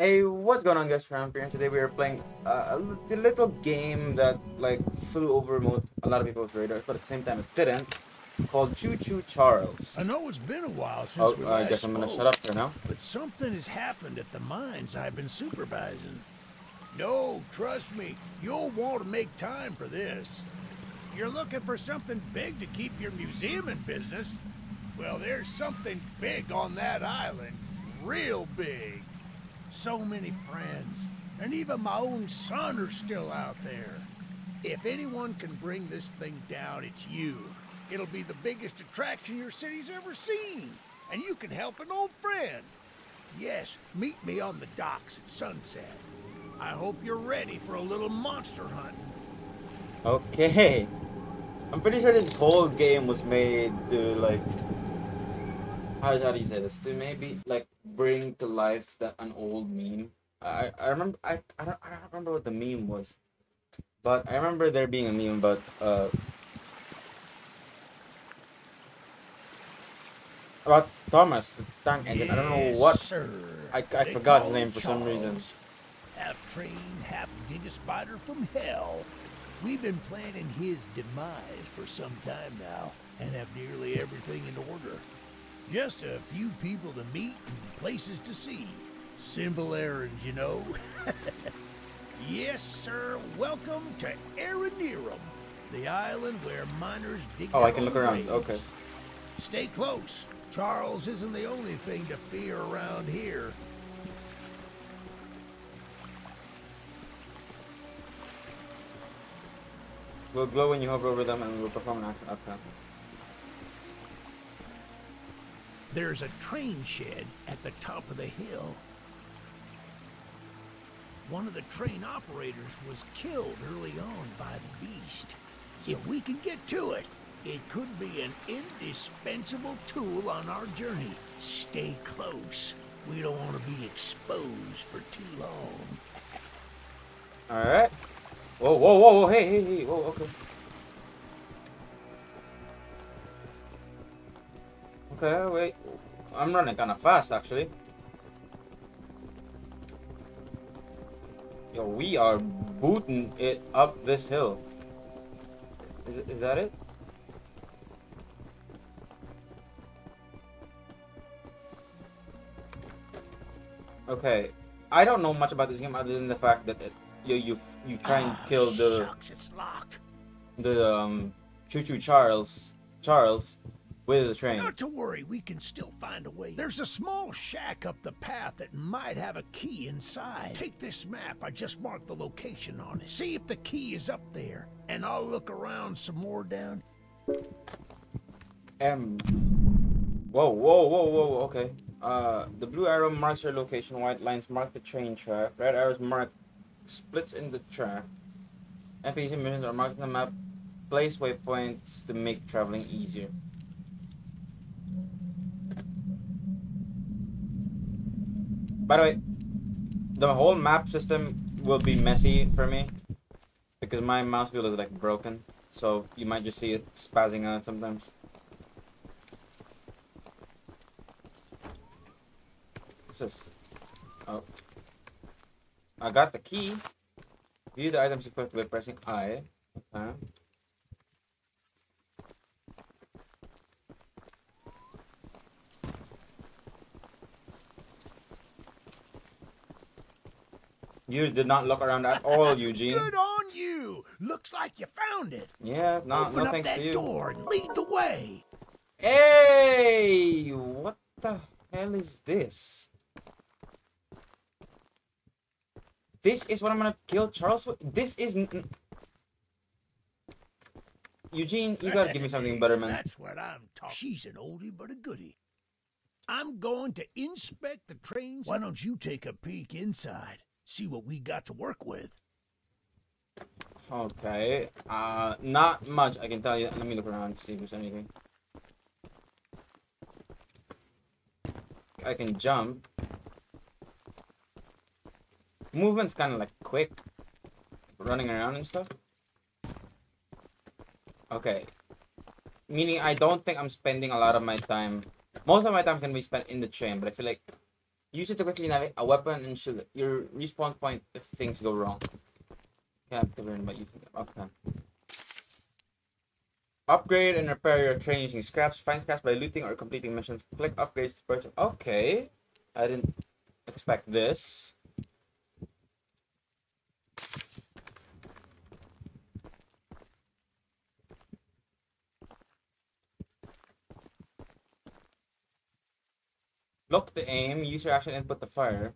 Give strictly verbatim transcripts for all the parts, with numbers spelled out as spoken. Hey, what's going on, guys? From here, and today we are playing uh, a little game that like flew over a lot of people's radars, but at the same time it didn't. Called Choo Choo Charles. I know it's been a while since oh, we last I guess spoke, I'm gonna shut up for now. But something has happened at the mines I've been supervising. No, trust me, you'll want to make time for this. You're looking for something big to keep your museum in business. Well, there's something big on that island. Real big. So many friends, and even my own son are still out there. If anyone can bring this thing down, it's you. It'll be the biggest attraction your city's ever seen, and you can help an old friend. Yes, meet me on the docks at sunset. I hope you're ready for a little monster hunt. Okay. I'm pretty sure this whole game was made to, like... How, how do you say this? To maybe, like, bring to life that an old meme. I, I remember... I, I, don't, I don't remember what the meme was. But I remember there being a meme about... Uh, about Thomas, the tank engine. Yes, I don't know what... Sir. I, I forgot the name for Charles. Some reason. Half train, half giga-spider from hell. We've been planning his demise for some time now, and have nearly everything in order. Just a few people to meet and places to see. Simple errands, you know. Yes, sir. Welcome to Eriniram, the island where miners dig Oh, I can look around. Rails. Okay. Stay close. Charles isn't the only thing to fear around here. Will glow when you hover over them and will perform an action. Okay. There's a train shed at the top of the hill. One of the train operators was killed early on by the beast. If we can get to it, it could be an indispensable tool on our journey. Stay close. We don't want to be exposed for too long. All right. Whoa, whoa, whoa, whoa, hey, hey, hey, whoa, okay. Okay, wait. I'm running kind of fast, actually. Yo, we are booting it up this hill. Is, is that it? Okay. I don't know much about this game other than the fact that it You you you try and kill the Shucks, it's locked. the um Choo Choo Charles Charles with the train. Not to worry, we can still find a way. There's a small shack up the path that might have a key inside. Take this map. I just marked the location on it. See if the key is up there, and I'll look around some more down. Um. Whoa whoa whoa whoa. Okay. Uh, the blue arrow marks your location. White lines mark the train track. Red arrows mark splits in the track. N P C missions are marked on the map. Place waypoints to make traveling easier. By the way, the whole map system will be messy for me because my mouse wheel is like broken, so you might just see it spazzing out sometimes. What's this? Oh. I got the key. View the items you collect by pressing I. Okay. You did not look around at all, Eugene. Good on you. Looks like you found it. Yeah, no, Open no up thanks that to you. Door and lead the way. Hey, what the hell is this? This is what I'm gonna kill Charles with? This isn't... Eugene, you gotta give me something better, man. That's what I'm talking. She's an oldie but a goodie. I'm going to inspect the trains. Why don't you take a peek inside? See what we got to work with. Okay. Uh, not much, I can tell you. Let me look around and see if there's anything. I can jump. Movement's kind of like quick, running around and stuff. Okay, meaning I don't think I'm spending a lot of my time. Most of my time's gonna be spent in the train, but I feel like Use it to quickly navigate a weapon and shield your respawn point if things go wrong. You have to learn what you can. Okay. Upgrade and repair your train using scraps. Find scraps by looting or completing missions. Click upgrades to purchase. Okay. I didn't expect this. Lock the aim, use your action input to fire.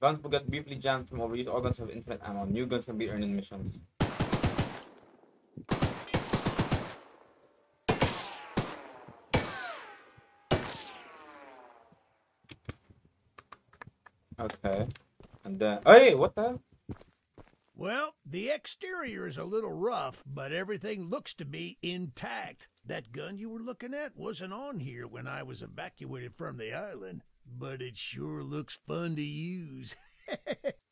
Guns will get briefly jammed from overuse. All guns have infinite ammo. New guns can be earned in missions. Okay. And then... Hey, what the? Well, the exterior is a little rough, but everything looks to be intact. That gun you were looking at wasn't on here when I was evacuated from the island, but it sure looks fun to use.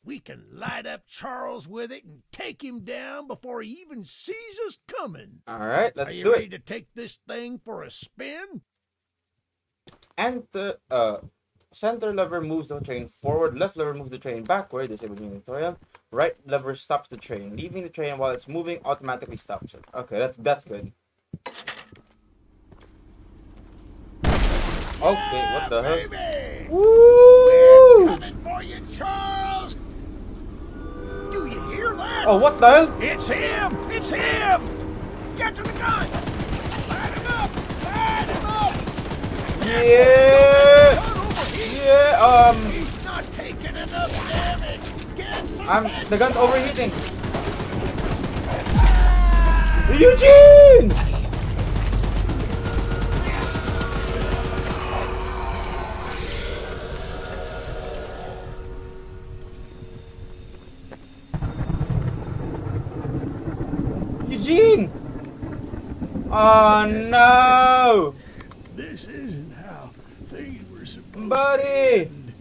We can light up Charles with it and take him down before he even sees us coming. All right, let's do it. Are you ready to take this thing for a spin? And the uh, center lever moves the train forward, left lever moves the train backward, disabled inventory. Right lever stops the train. Leaving the train while it's moving automatically stops it. Okay, that's that's good. Okay, what the heck? Yeah, woo! We're coming for you, Charles! Do you hear that? Oh, what the hell? It's him! It's him! Get to the gun! Light him up! Light him up! Yeah! Yeah, um... He's not taking enough damage! I'm the gun's overheating. Ah! Eugene! Eugene! Oh no! This isn't how things were supposed Buddy. to end.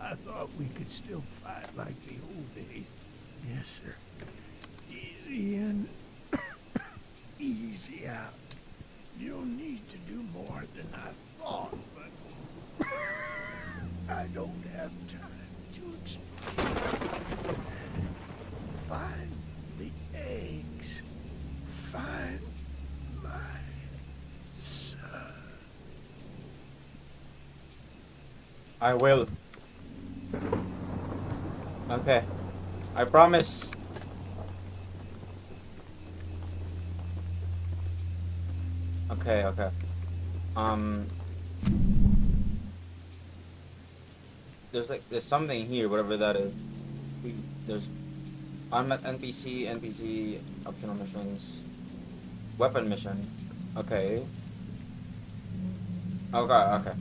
I thought we could still fight like the old days. Yes, sir. Easy in, easy out. You'll need to do more than I thought, but I don't have time to explain. Find the eggs. Find my son. I will. Okay, I promise. Okay, okay. Um, there's like there's something here, whatever that is. We, there's unmet N P C, N P C optional missions, weapon mission. Okay. Okay, okay.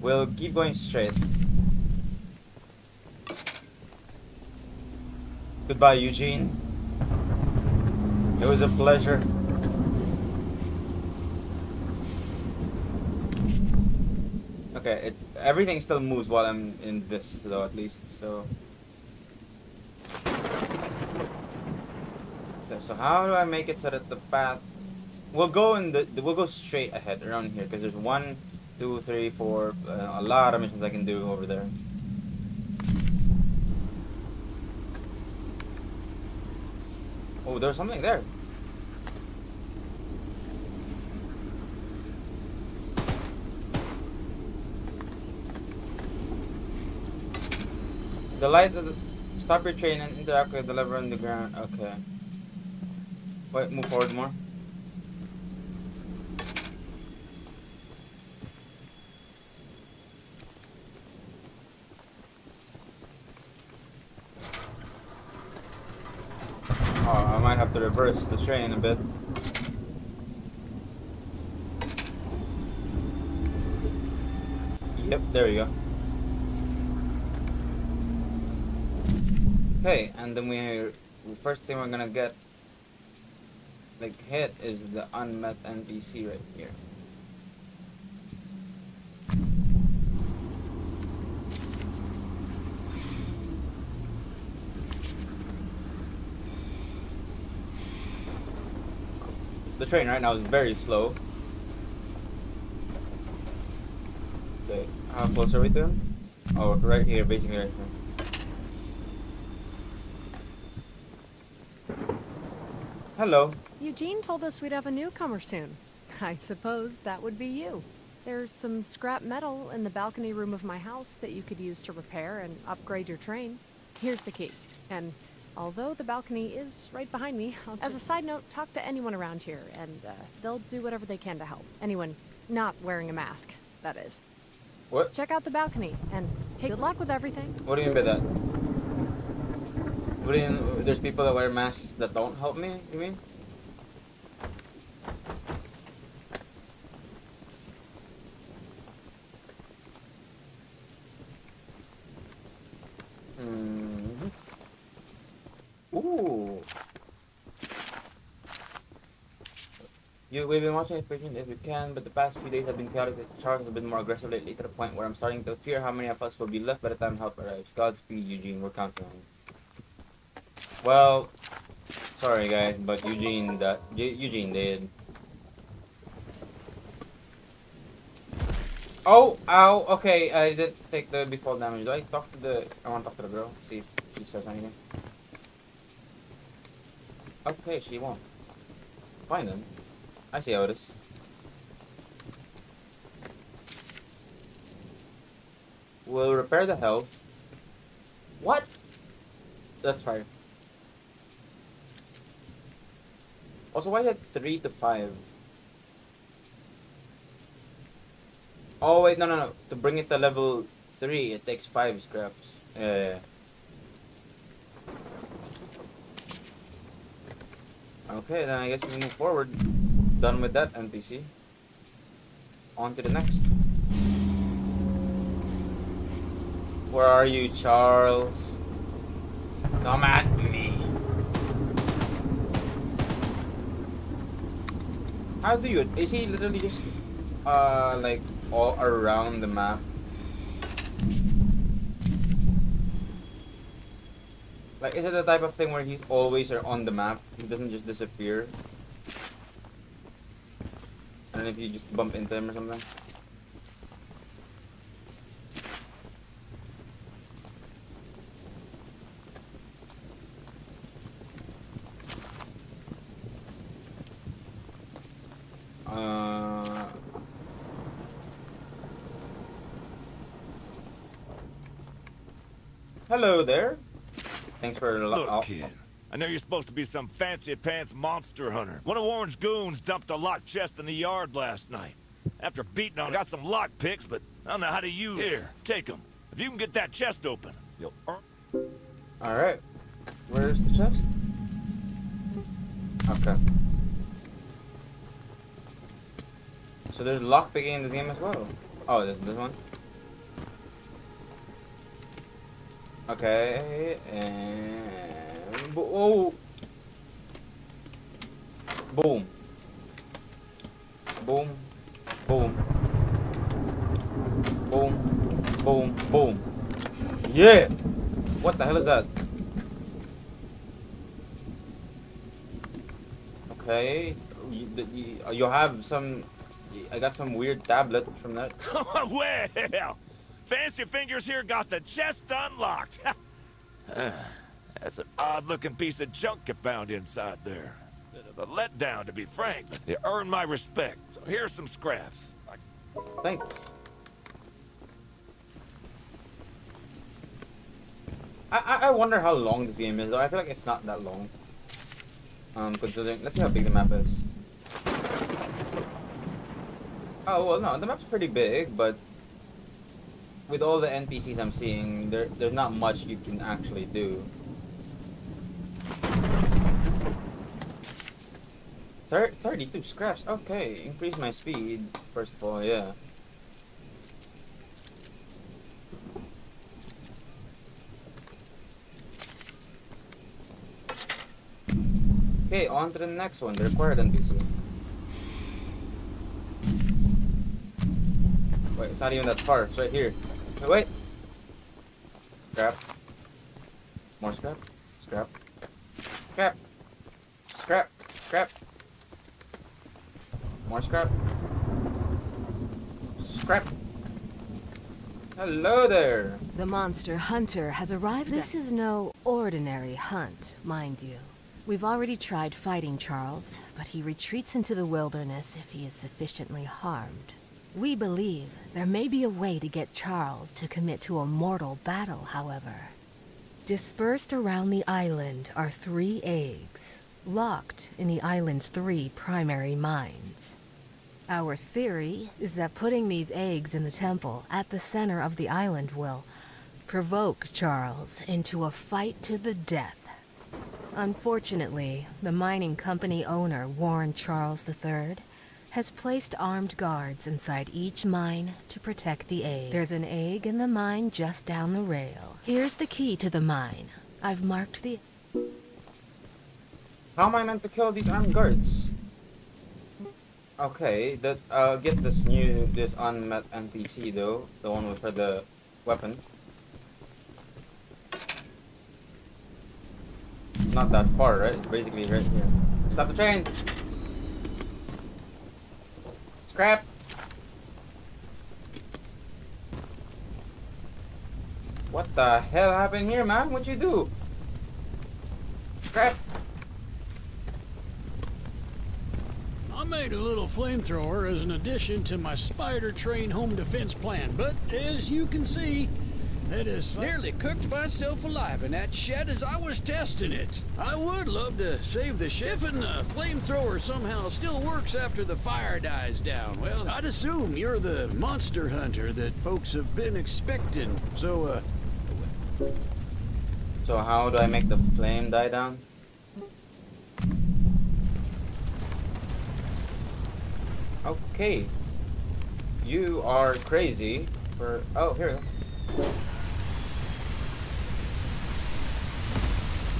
We'll keep going straight. Goodbye, Eugene. It was a pleasure. Okay, it, everything still moves while I'm in this, though, at least, so... Okay, so how do I make it so that the path... We'll go in the... We'll go straight ahead around here, because there's one, two, three, four... Uh, a lot of missions I can do over there. Oh, there's something there. The light of the... Stop your train and interact with the lever on the ground. Okay. Wait, move forward more. I might have to reverse the train a bit. Yep, there we go. Okay, and then we the first thing we're gonna get like hit is the unmet N P C right here. The train right now is very slow. Okay, how close are we to him? Oh, right here, basically right here. Hello. Eugene told us we'd have a newcomer soon. I suppose that would be you. There's some scrap metal in the balcony room of my house that you could use to repair and upgrade your train. Here's the key. And although the balcony is right behind me, I'll as a side note, talk to anyone around here, and uh, they'll do whatever they can to help. Anyone not wearing a mask, that is. What? Check out the balcony, and take good luck with everything. What do you mean by that? What do you mean, there's people that wear masks that don't help me, you mean? We've been watching Expedition if we can, but the past few days have been chaotic. Charles has been more aggressive lately to the point where I'm starting to fear how many of us will be left by the time help arrives. Godspeed, Eugene. We're counting on you. Well, sorry guys, but Eugene, that Eugene did. Oh, ow. Okay, I did take the before damage. Do I talk to the? I want to talk to the girl. See if she says anything. Okay, she won't. Fine then. I see how it is. We'll repair the health. What? That's fire. Also, why is it three to five? Oh wait, no, no, no. To bring it to level three, it takes five scraps. Yeah. Okay, then I guess we move forward. Done with that N P C. On to the next. Where are you, Charles? Come at me. How do you? Is he literally just uh like all around the map? Like, is it the type of thing where he's always on the map? He doesn't just disappear. And if you just bump into him or something. Uh, hello there. Thanks for look, kid. I know you're supposed to be some fancy-pants monster hunter. One of Warren's goons dumped a locked chest in the yard last night. After beating on it, I got some lock picks, but I don't know how to use it. Here, take them. If you can get that chest open, you'll... Alright. Where's the chest? Okay. So there's lock picking in this game as well. Oh, there's this one. Okay, and... Oh, boom, boom, boom, boom, boom, boom. Yeah. What the hell is that? Okay, you, you, you have some. I got some weird tablet from that. Well, fancy fingers here got the chest unlocked. That's an odd-looking piece of junk you found inside there. Bit of a letdown, to be frank. You earned my respect. So here's some scraps. Thanks. I, I I wonder how long this game is, though. I feel like it's not that long. Um, considering, let's see how big the map is. Oh well, no, the map's pretty big, but with all the N P Cs I'm seeing, there there's not much you can actually do. thirty-two scraps, okay, increase my speed, first of all, yeah. Okay, on to the next one, the required N P C. Wait, it's not even that far, it's right here. Oh, wait! Scrap. More scrap. Scrap. Scrap. Scrap. Scrap. More scrap. Scrap. Hello there. The monster hunter has arrived. This is no ordinary hunt, mind you. We've already tried fighting Charles, but he retreats into the wilderness if he is sufficiently harmed. We believe there may be a way to get Charles to commit to a mortal battle, however. Dispersed around the island are three eggs, locked in the island's three primary mines. Our theory is that putting these eggs in the temple at the center of the island will provoke Charles into a fight to the death. Unfortunately, the mining company owner, Warren Charles the third, has placed armed guards inside each mine to protect the egg. There's an egg in the mine just down the rail. Here's the key to the mine. I've marked the... How am I meant to kill these armed guards? Okay, that I'll uh, get this new, this unmet N P C though, the one with the weapon. It's not that far, right? It's basically right here. Stop the train! Scrap! What the hell happened here, man? What'd you do? Scrap! I made a little flamethrower as an addition to my spider train home defense plan, but as you can see, that is nearly cooked myself alive in that shed as I was testing it. I would love to save the ship, and the flamethrower somehow still works after the fire dies down. Well, I'd assume you're the monster hunter that folks have been expecting, so uh... So how do I make the flame die down? Okay, you are crazy for, oh, here we go.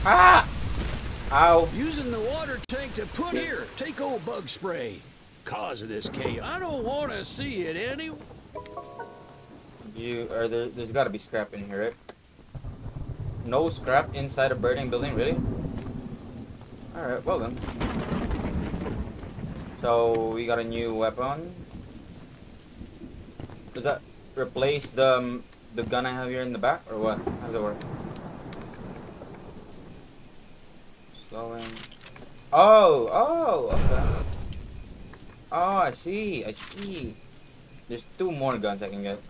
Ah! Ow. Using the water tank to put here, take old bug spray. Cause of this chaos. I don't want to see it any. You are there, there's got to be scrap in here, right? No scrap inside a burning building, really? Alright, well then. So we got a new weapon. Does that replace the um, the gun I have here in the back, or what? How does it work? Slowing. Oh, oh, okay. Oh, I see, I see. There's two more guns I can get.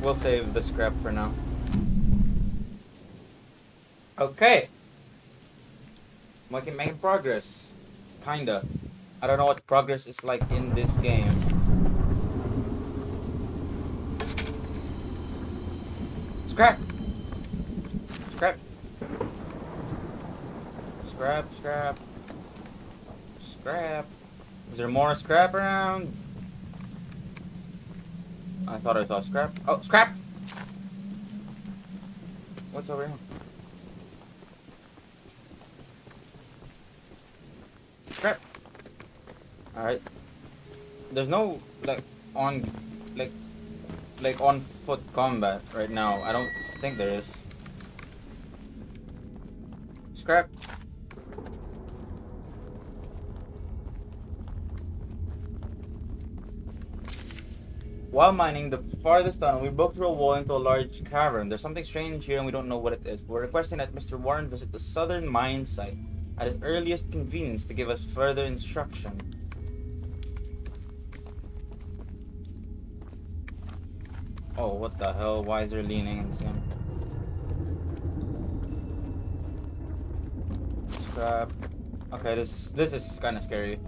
We'll save the scrap for now. Okay, making making progress, kinda. I don't know what progress is like in this game. Scrap, scrap, scrap, scrap, scrap. Is there more scrap around? I thought I saw scrap. Oh, scrap! What's over here? Crap. Alright. There's no like on like like on foot combat right now. I don't think there is. Scrap. While mining the farthest tunnel, we broke through a wall into a large cavern. There's something strange here and we don't know what it is. We're requesting that Mister Warren visit the southern mine site at his earliest convenience to give us further instruction. Oh, what the hell? Why is there leaning in this game? Scrap. Okay, this this is kind of scary.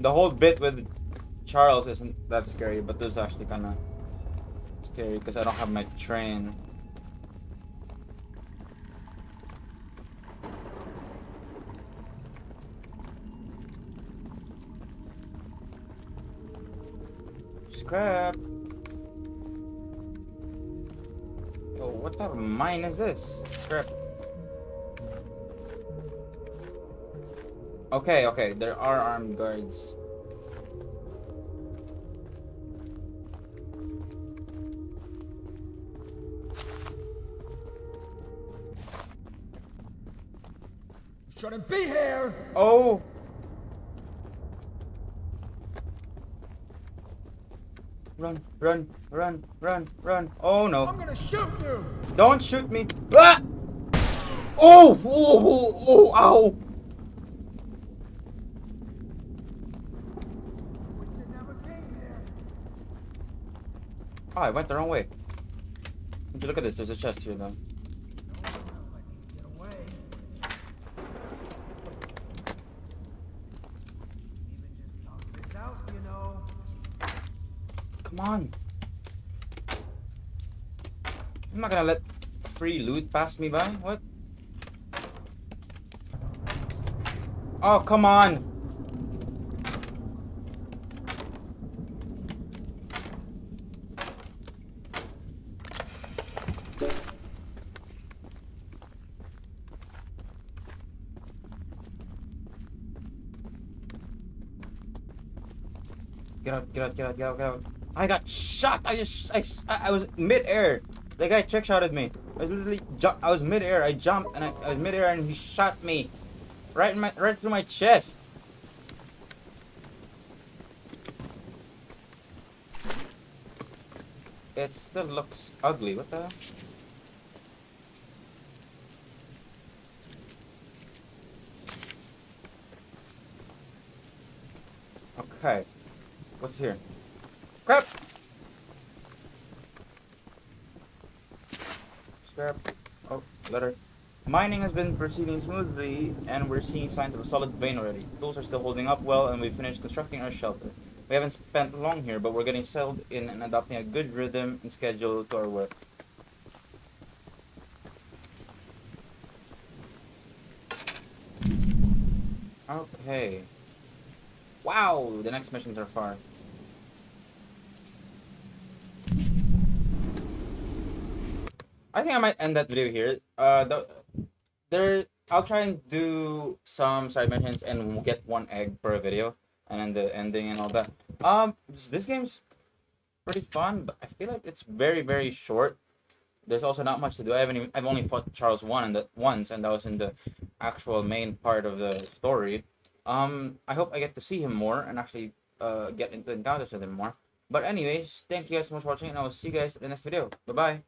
The whole bit with Charles isn't that scary, but this is actually kind of scary because I don't have my train. Crap. Yo, what type of mine is this? Crap. Okay, okay, there are armed guards. gonna be here! Oh! Run, run, run, run, run. Oh no. I'm gonna shoot you! Don't shoot me! Ah! Oh! Oh! Oh! Ow! Oh, I went the wrong way. Would you look at this? There's a chest here, though. Come on. I'm not gonna let free loot pass me by. What? Oh, come on. Get out, get out, get out, get out, get out. I got shot! I just, I, I was mid-air. The guy trick-shotted me. I was literally, I was mid-air. I jumped and I, I was mid-air and he shot me. Right in my, right through my chest. It still looks ugly. What the hell? Okay. What's here? Crap! Scrap. Oh, letter. Mining has been proceeding smoothly, and we're seeing signs of a solid vein already. Tools are still holding up well, and we finished constructing our shelter. We haven't spent long here, but we're getting settled in and adopting a good rhythm and schedule to our work. Okay. Wow! The next missions are far. I think I might end that video here. Uh, the, there, I'll try and do some side missions and we'll get one egg per video, and then the ending and all that. Um, this game's pretty fun, but I feel like it's very, very short. There's also not much to do. I haven't even, I've only fought Charles one and that once, and that was in the actual main part of the story. Um, I hope I get to see him more and actually uh get into encounters with him more. But anyways, thank you guys so much for watching, and I will see you guys in the next video. Bye bye.